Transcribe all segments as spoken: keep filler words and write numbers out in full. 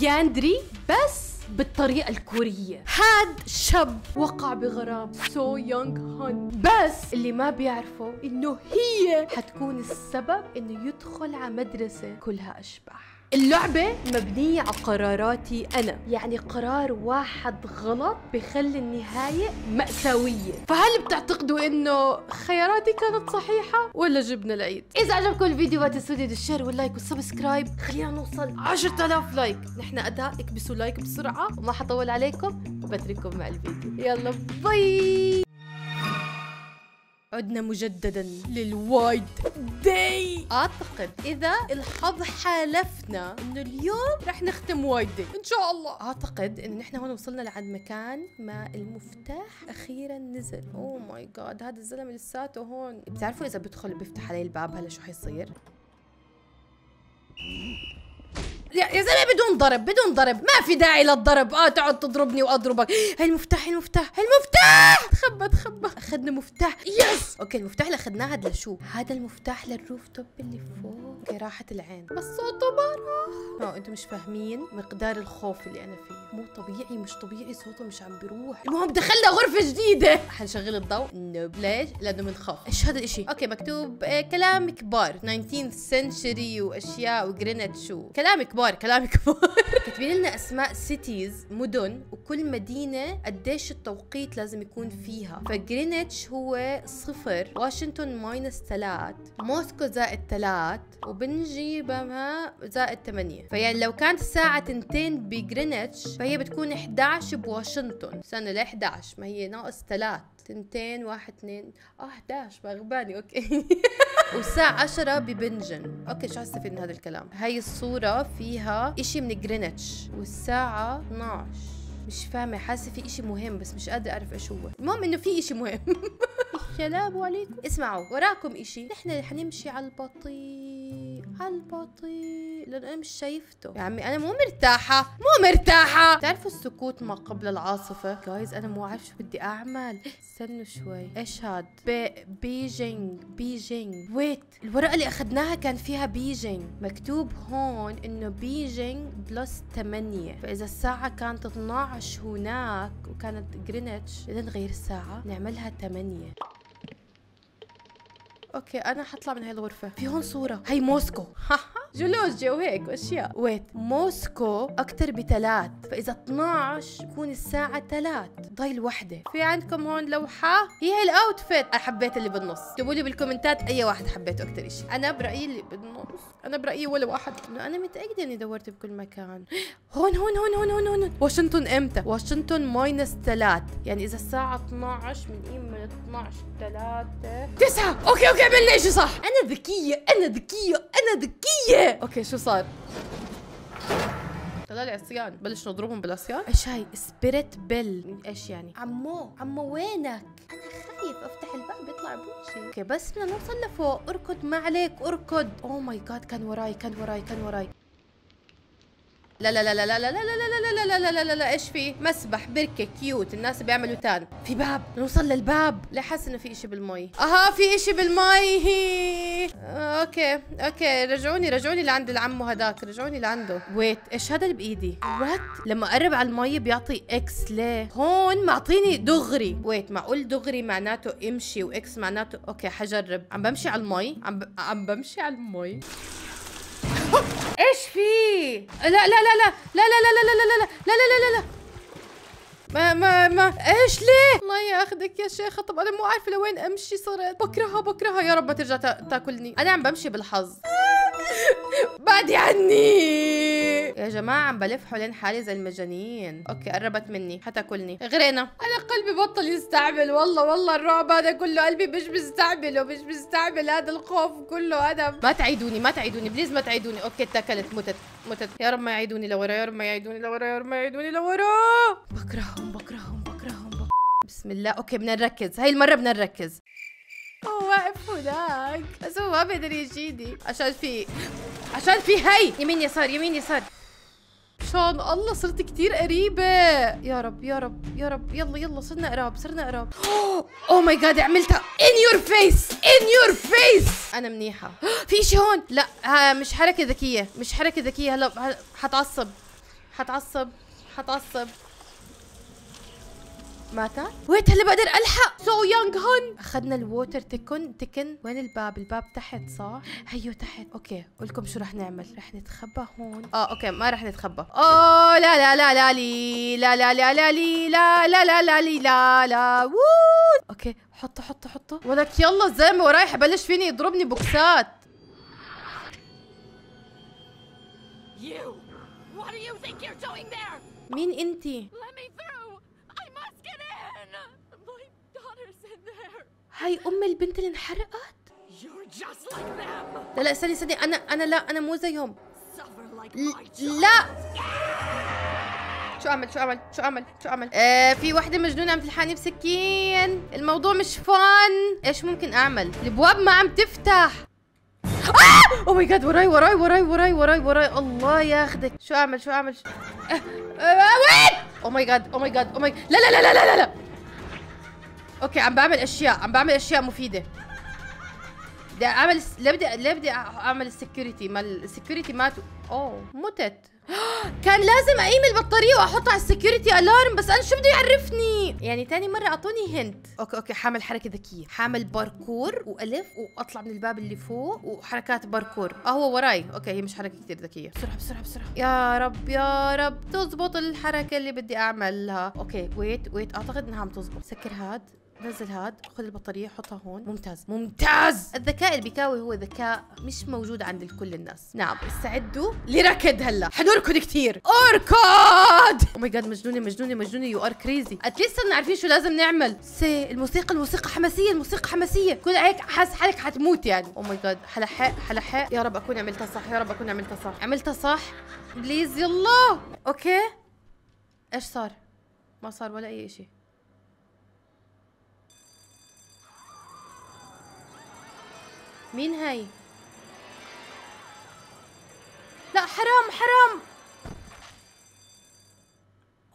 ياندري بس بالطريقة الكورية. هاد شاب وقع بغرام سو يونغ هون، بس اللي ما بيعرفه انه هي حتكون السبب انه يدخل على مدرسة كلها اشباح. اللعبة مبنية على قراراتي أنا، يعني قرار واحد غلط بخلي النهاية مأساوية. فهل بتعتقدوا إنه خياراتي كانت صحيحة ولا جبنا العيد؟ إذا عجبكم الفيديو لا تنسوا الشير واللايك والسبسكرايب، خلينا نوصل عشرة آلاف لايك. نحن أداء، اكبسوا لايك بسرعة وما حطول عليكم وبترككم مع الفيديو. يلا باي. عدنا مجددا للوايد داي. اعتقد اذا الحظ حالفنا انه اليوم رح نختم وايد داي ان شاء الله. اعتقد انه نحن هون وصلنا لعند مكان ما المفتاح اخيرا نزل. اوه ماي جاد، هذا الزلمه لساته هون. بتعرفوا اذا بدخل بيفتح علي الباب هلا شو حيصير؟ يا زلمه بدون ضرب بدون ضرب، ما في داعي للضرب. اه تقعد تضربني واضربك. هاي المفتاح المفتاح المفتاح تخبى تخبى. اخذنا مفتاح، يس. اوكي المفتاح اللي اخذناه هذا لشو؟ هذا المفتاح للروف توب اللي فوق. اوكي راحت العين بس صوته ما راح. انتم مش فاهمين مقدار الخوف اللي انا فيه، مو طبيعي مش طبيعي، صوته مش عم بيروح. المهم دخلنا غرفه جديده. حنشغل الضوء نوب. ليش؟ لانه بنخاف. ايش هذا الشيء؟ اوكي مكتوب آه كلام كبار تسعتاشر سنشري واشياء وجرينتش وكلام كبار كلام كبار. كاتبين لنا اسماء سيتيز، مدن، وكل مدينه قديش التوقيت لازم يكون فيها. فجرينتش هو صفر، واشنطن ماينس ثلاث، موسكو زائد ثلاث، وبنجي بها زائد ثمانية. فيعني لو كانت الساعه اثنين بجرينتش فهي بتكون احدعش بواشنطن. استنى ل احدعش، ما هي ناقص ثلاث، اثنين واحد اثنين اه احدعش، ما غباني. اوكي والساعة عشرة ببنجن. اوكي شو هستفيد من هذا الكلام؟ هاي الصورة فيها اشي من جرينتش والساعة اثناشر. مش فاهمة، حاسة في اشي مهم بس مش قادرة اعرف ايش هو. المهم انه في اشي مهم. السلام عليكم. اسمعوا وراكم اشي، نحن اللي حنمشي على البطيء على البطيء لأن أنا مش شايفته. يا عمي أنا مو مرتاحة مو مرتاحة. بتعرفوا السكوت ما قبل العاصفة؟ جايز أنا مو عارف شو بدي أعمل. استنوا شوي، إيش هاد؟ بيجينج بيجينج ويت. الورقة اللي أخذناها كان فيها بيجينج، مكتوب هون إنه بيجينج بلس ثمانية. فإذا الساعة كانت اثناشر هناك وكانت جرينتش، إذا نغير الساعة نعملها ثمانية. اوكي انا حطلع من هاي الغرفه. في هون صوره، هي موسكو. جيولوجيا وهيك واشياء. ويت، موسكو اكثر بثلاث، فاذا اثناشر تكون الساعه ثلاث. ضي الوحده. في عندكم هون لوحه هي الاوتفيت. انا حبيت اللي بالنص، اكتبوا لي بالكومنتات اي واحد حبيته اكثر شيء. انا برايي اللي بالنص، انا برايي ولا واحد، لانه انا متاكده اني دورت بكل مكان. هون هون هون هون هون هون. واشنطن امتى؟ واشنطن ماينس ثلاث، يعني اذا الساعه اثناشر من ايم من اثناشر ثلاثة تسعة. اوكي اوكي عملنا شيء صح. انا ذكيه انا ذكيه انا ذكيه. اوكي شو صار؟ طلع لي عصيان، بلش نضربهم بالعصيان. ايش هاي؟ سبيريت بيل. ايش يعني؟ عمو عمو وينك؟ انا خايف افتح الباب بيطلع بوشي. اوكي بس بدنا نوصل لفوق. اركض ما عليك اركض. اوه ماي جاد كان وراي كان وراي كان وراي. لا لا لا لا لا لا لا لا لا لا لا لا. ايش في؟ مسبح بركه كيوت، الناس بيعملوا تان. في باب، نوصل للباب. لا حاسه انه في اشي بالمي. اها في اشي بالمي. اوكي اوكي رجعوني رجعوني لعند العمو هداك، رجعوني لعنده. ويت ايش هذا اللي بايدي؟ وات لما اقرب على المي بيعطي اكس. ليه؟ هون معطيني دغري. ويت معقول دغري معناته امشي واكس معناته. اوكي حجرب. عم بمشي على المي، عم ب... عم بمشي على المي. ايش في؟ لا لا لا لا لا لا لا لا لا لا لا لا لا ما ما ما ايش ليه؟ الله ياخذك يا شيخة. طب انا مو عارفة لوين امشي، صرت بكرهها بكرهها. يا رب ما ترجع تاكلني. انا عم بمشي بالحظ. بعدي عني يا جماعة، عم بلف حوالين حالي زي المجانين. اوكي قربت مني حتاكلني. غرينا. انا قلبي بطل يستعمل والله والله. الرعب هذا كله قلبي مش مستعمله مش مستعمل هذا الخوف كله. انا ما تعيدوني ما تعيدوني بليز ما تعيدوني. اوكي اتاكلت متت متت. يا رب ما يعيدوني لورا يا رب ما يعيدوني لورا يا رب ما يعيدوني لورا. بكرههم بكرههم بكرههم بكره. بسم الله. اوكي بدنا نركز، هاي المرة بدنا نركز. هو واقف هناك بس هو ما بيقدر يجيني عشان في عشان في هي يمين يسار يمين يسار. شان الله صرت كثير قريبة. يا رب يا رب يا رب. يلا يلا صرنا قراب صرنا قراب. اوه ماي جاد عملتها. ان يور فيس ان يور فيس. انا منيحة. في شيء هون. لا مش حركة ذكية مش حركة ذكية. هلا هل... حتعصب حتعصب حتعصب. ماتت؟ ويت هلا بقدر الحق. سو يونغ هون. اخذنا الووتر تكن تكن. وين الباب؟ الباب تحت صح؟ هيو تحت. اوكي قول لكم شو رح نعمل. رح نتخبى هون. اه اوكي ما رح نتخبى. اوه لا لا لا لا لي لا لا لا لا لي لا لا لا لا لي لا لا وووو. اوكي حطه حطه حطه. ولك يلا الزلمه وراي حبلش فيني يضربني بوكسات. You. What do you think you're doing there? مين انتي؟ Let me through. هاي ام البنت اللي انحرقت؟ لا لا استني استني انا انا لا انا مو زيهم. لا شو اعمل شو اعمل شو اعمل شو اعمل؟ آه في وحده مجنونه عم تلحقني بسكين، الموضوع مش فان. ايش ممكن اعمل؟ الابواب ما عم تفتح. اه او ماي جاد وراي وراي وراي وراي وراي وراي. الله ياخذك. شو اعمل شو اعمل؟ وين؟ او ماي جاد او ماي جاد او ماي. لا لا لا لا لا لا. اوكي عم بعمل اشياء عم بعمل اشياء مفيده. بدي اعمل لا بدي لا بدي اعمل السكيورتي. ما السكيورتي ماتوا. اوه متت. كان لازم اقيم البطاريه واحطها على السكيورتي الارم. بس انا شو بده يعرفني يعني؟ ثاني مره اعطوني هنت. اوكي اوكي حاعمل حركه ذكيه. حاعمل باركور والف واطلع من الباب اللي فوق وحركات باركور. اه هو وراي. اوكي هي مش حركه كثير ذكيه. بسرعه بسرعه بسرعه يا رب يا رب تزبط الحركه اللي بدي اعملها. اوكي ويت ويت اعتقد انها عم تزبط. سكر هاد نزل هاد، خذ البطارية حطها هون. ممتاز ممتاز. الذكاء البكاوي هو ذكاء مش موجود عند الكل الناس. نعم استعدوا لركض. هلا حنركض كثير. اركض. او ماي جاد مجنونة مجنونة مجنونة. يو ار كريزي. اتليست صرنا عارفين شو لازم نعمل. سي الموسيقى الموسيقى حماسية الموسيقى حماسية. كل هيك حاسس حالك حتموت يعني. او ماي جاد حلحق حلحق. يا رب اكون عملتها صح يا رب اكون عملتها صح. عملتها صح بليز يلا. اوكي ايش صار؟ ما صار ولا اي شيء. مين هاي؟ لا حرام حرام.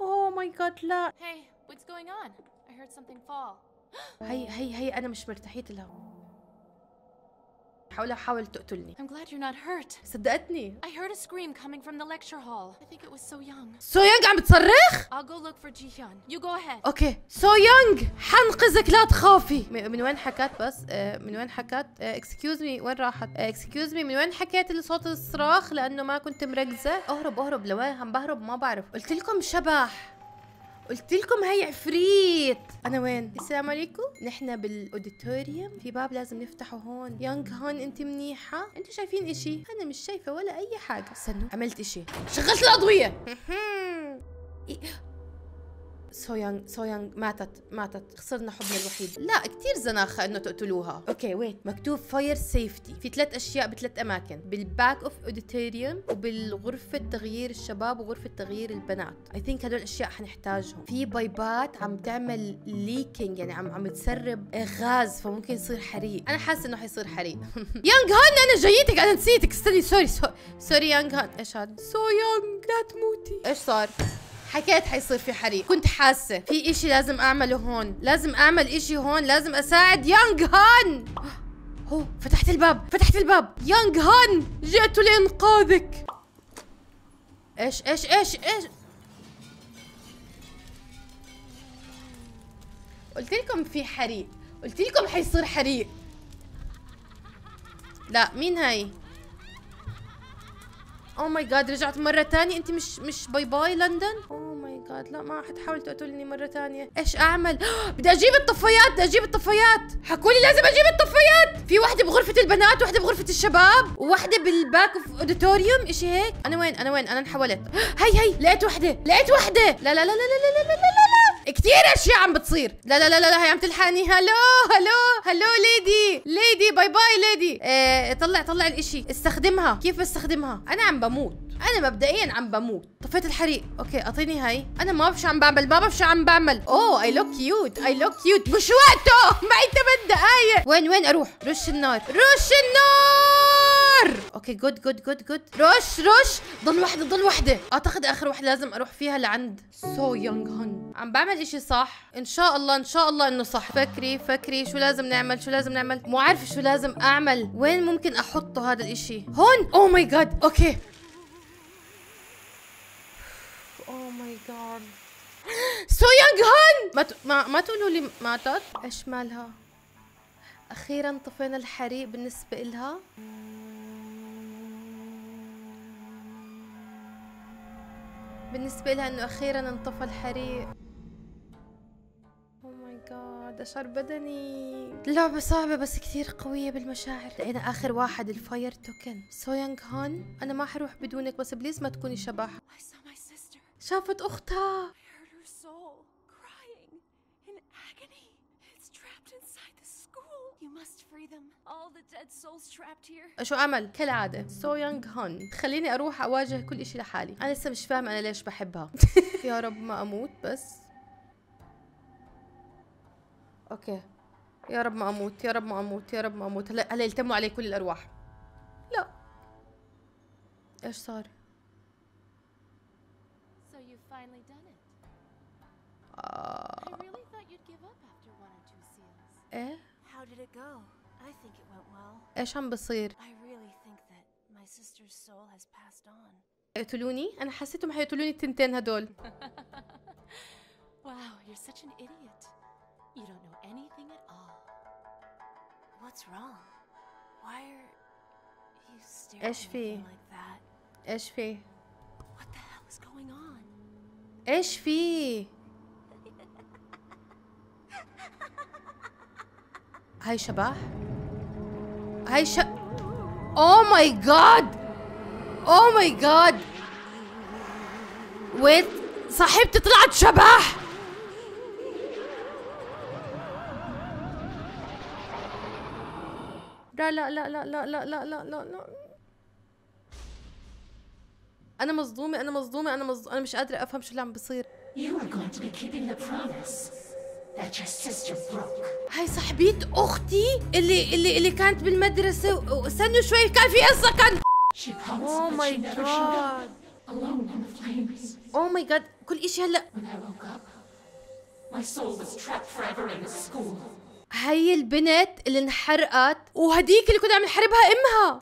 اوه ماي جاد لا. هاي واتس جوينج اون؟ اي هيرد سمثينج فول. هي هي هي انا مش مرتاحيت لها. حاول حاول تقتلني. I'm glad you're not hurt. صدقتني. I heard a scream coming from the lecture hall. I think it was So Young. So Young عم بتصرخ؟ I'll go look for Ji-hyun. You go ahead. اوكي So Young حنقذك لا تخافي. من وين حكت بس؟ من وين حكت؟ اكسكيوز مي وين راحت؟ اكسكيوز مي من وين حكيت صوت الصراخ لأنه ما كنت مركزة؟ اهرب اهرب لوين عم بهرب ما بعرف. قلت لكم شبح. قلت لكم هي عفريت. انا وين؟ السلام عليكم. نحن بالاوديتوريوم. في باب لازم نفتحه هون. يونغ هون انت منيحه؟ انتوا شايفين اشي؟ انا مش شايفه ولا اي حاجه. استنوا عملت اشي. شغلت الاضويه. سو يونغ سو يونغ ماتت ماتت. خسرنا حبنا الوحيد. لا كثير زناخه انه تقتلوها. اوكي ويت مكتوب فاير سيفتي. في ثلاث اشياء بثلاث اماكن، بالباك اوف اوديتوريوم وبالغرفه تغيير الشباب وغرفه تغيير البنات. اي ثينك هدول الاشياء حنحتاجهم. في بايبات عم تعمل ليكينج يعني عم عم تسرب غاز فممكن يصير حريق. انا حاسه انه حيصير حريق. يونغ هون انا جايتك انا نسيتك. استني سوري سوري, سوري يونغ هون. ايش هذا؟ سو يونغ لا تموتي. ايش صار؟ حكيت حيصير في حريق. كنت حاسة في اشي لازم اعمله هون. لازم اعمل اشي هون. لازم اساعد يونغ هون. هو فتحت الباب فتحت الباب. يونغ هون جئت لانقاذك. ايش ايش ايش ايش قلت لكم في حريق. قلت لكم حيصير حريق. لا مين هاي؟ اوه ماي جاد رجعت مرة ثانية. انت مش مش باي باي لندن؟ اوه ماي جاد لا ما حتحاول تقتلني مرة ثانية. ايش اعمل؟ بدي اجيب الطفايات بدي اجيب الطفايات. حكوا لي لازم اجيب الطفايات. في وحدة بغرفة البنات وحدة بغرفة الشباب ووحدة بالباك اوف اوديتوريوم اشي هيك. انا وين انا وين؟ انا انحولت. هي هي لقيت وحدة لقيت وحدة. لا لا لا لا لا لا لا لا لا لا كثير اشياء عم بتصير. لا لا لا لا هي عم تلحقني. هلو هلو هلو ليدي ليدي باي باي ليدي. آه طلع طلع الاشي. استخدمها. كيف بستخدمها؟ انا عم بموت. انا مبدئيا عم بموت. طفيت الحريق. اوكي اعطيني هاي. انا ما بعرف شو عم بعمل ما بعرف شو عم بعمل. اوه اي لوك كيوت اي لوك كيوت. مش وقته معي ثمان دقايق. وين وين اروح؟ رش النار رش النار. اوكي جود جود جود جود. رش رش. ضل وحده ضل وحده. اعتقد اخر وحده لازم اروح فيها لعند سو يونغ هون. عم بعمل اشي صح ان شاء الله ان شاء الله انه صح. فكري فكري شو لازم نعمل شو لازم نعمل. مو عارفه شو لازم اعمل. وين ممكن احطه هذا الاشي؟ هون. اوه ماي جاد. اوكي اوه ماي جاد. سو يونغ هون ما ما, ما تقولوا لي ماتت. ايش مالها؟ اخيرا طفينا الحريق بالنسبه إلها. بالنسبه لها انه اخيرا انطفى الحريق. او ماي جاد اشعر بدني. اللعبه صعبه بس كثير قويه بالمشاعر. لقينا اخر واحد الفاير توكن. سو يونغ هون انا ما حروح بدونك بس بليز ما تكوني شبح. شافت اختها. شو أعمل؟ كالعادة سو يونغ هون خليني أروح أواجه كل إشي لحالي. أنا لسه مش فاهم أنا ليش بحبها. يا رب ما أموت بس. أوكي يا رب ما أموت يا رب ما أموت يا رب ما أموت. هلا هلا يلتموا علي كل الأرواح. لا إيش صار؟ آه. إيه؟ ايش عم بصير؟ يقتلوني؟ انا حسيتهم حيقتلوني التنتين هدول. ايش في؟ ايش في؟ ايش في؟ هاي شبح؟ هاي ش اوه ماي جاد اوه ماي جاد. ويت صاحبتي طلعت شبح. لا لا لا لا لا لا لا لا لا لا انا مصدومه انا مصدومه انا مصدومة. انا مش قادره افهم شو اللي عم بيصير. هاي صاحبية اختي اللي اللي اللي كانت بالمدرسة. استنوا شوي كان في سكن. اوه ماي جاد اوه ماي جاد كل اشي هلا. هي البنت اللي انحرقت وهديك اللي كنا عم نحاربها امها.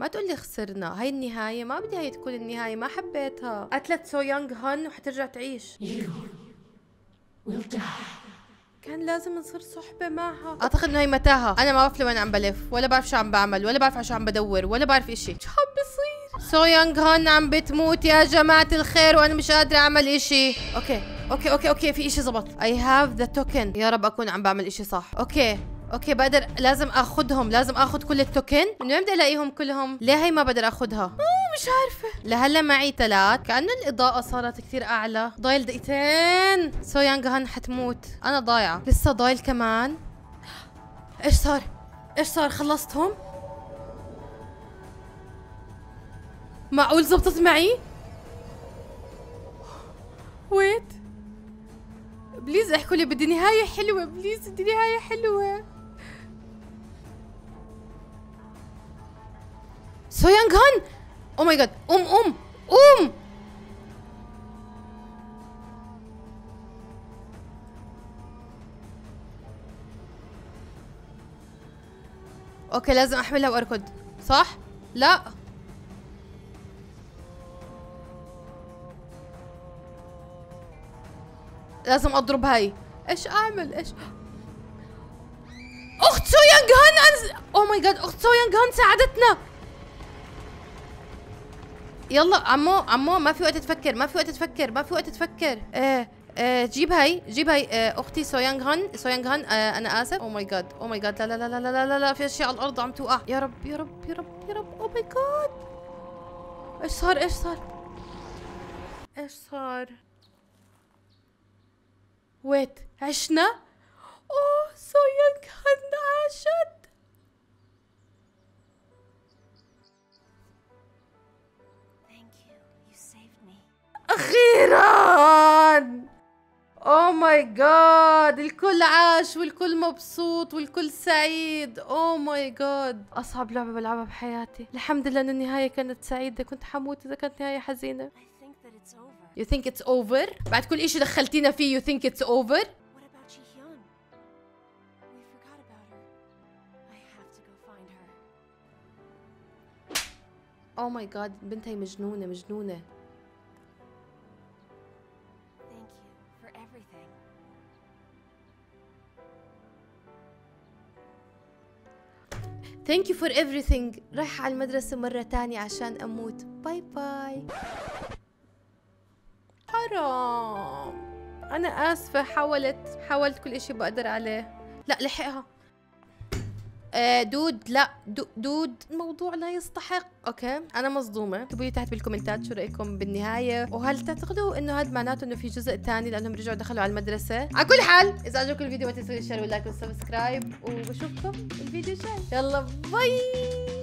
ما تقول لي خسرنا. هاي النهاية ما بدي هاي تكون النهاية. ما حبيتها. قتلت سو يونغ هون وحترجع تعيش. كان لازم نصير صحبة معها. اعتقد انه هي متاهة. انا ما بعرف لوين عم بلف ولا بعرف شو عم بعمل ولا بعرف على شو عم بدور ولا بعرف اشي. شو عم بصير؟ سو يونغ هون عم بتموت يا جماعة الخير وانا مش قادرة اعمل اشي. اوكي اوكي اوكي اوكي في اشي زبط. I have the token. يا رب اكون عم بعمل اشي صح. اوكي اوكي بقدر. لازم اخذهم. لازم اخذ كل التوكن. من وين بدي الاقيهم كلهم؟ ليه هي ما بقدر اخذها؟ اوه مش عارفه. لهلا معي ثلاث. كأنه الاضاءه صارت كثير اعلى. ضايل دقيقتين. سو يونغ هون حتموت. انا ضايعه. لسه ضايل كمان. ايش صار؟ ايش صار؟ خلصتهم؟ معقول زبطت معي؟ ويت بليز احكوا لي بدي نهايه حلوه. بليز بدي نهايه حلوه. سو يونغ هون او ماي جاد. قوم قوم قوم. اوكي لازم احملها واركض صح؟ لا لازم اضرب هاي. ايش اعمل؟ ايش اخت سو يونغ هون. او ماي جاد اخت سو يونغ هون ساعدتنا. يلا عمو عمو ما في وقت تفكر ما في وقت تفكر ما في وقت تفكر. آه آه جيب هاي جيب هاي. آه اختي سو يونغ هون سو يونغ هون. آه انا اسف. او ماي جاد او ماي جاد. لا لا لا لا لا لا لا في اشياء على الارض عم توقع. يا رب يا رب يا رب يا رب. او ماي جاد ايش صار ايش صار ايش صار؟ ويت عشنا. اوه سو يونغ هون عاشت. اخيرا اوه ماي جاد. الكل عاش والكل مبسوط والكل سعيد. اوه ماي جاد اصعب لعبه بلعبها بحياتي. الحمد لله ان النهايه كانت سعيده. كنت حموت اذا كانت نهايه حزينه. You think it's over؟ بعد كل إشي دخلتينا فيه you think it's over؟ Oh my god البنت هي مجنونة مجنونة. everything. Thank you for everything. رايحة على المدرسة مرة تانية عشان أموت. باي باي. حرام. أنا آسفة، حاولت حاولت كل إشي بقدر عليه. لا لحقها. آه دود، لا دو دود الموضوع لا يستحق. اوكي انا مصدومه. اكتبوا لي تحت بالكومنتات شو رايكم بالنهايه، وهل تعتقدوا انه هذا معناته انه في جزء ثاني لانهم رجعوا دخلوا على المدرسه؟ على كل حال اذا عجبكم الفيديو ما تنسوا الشير واللايك والسبسكرايب، وبشوفكم الفيديو الجاي. يلا باي.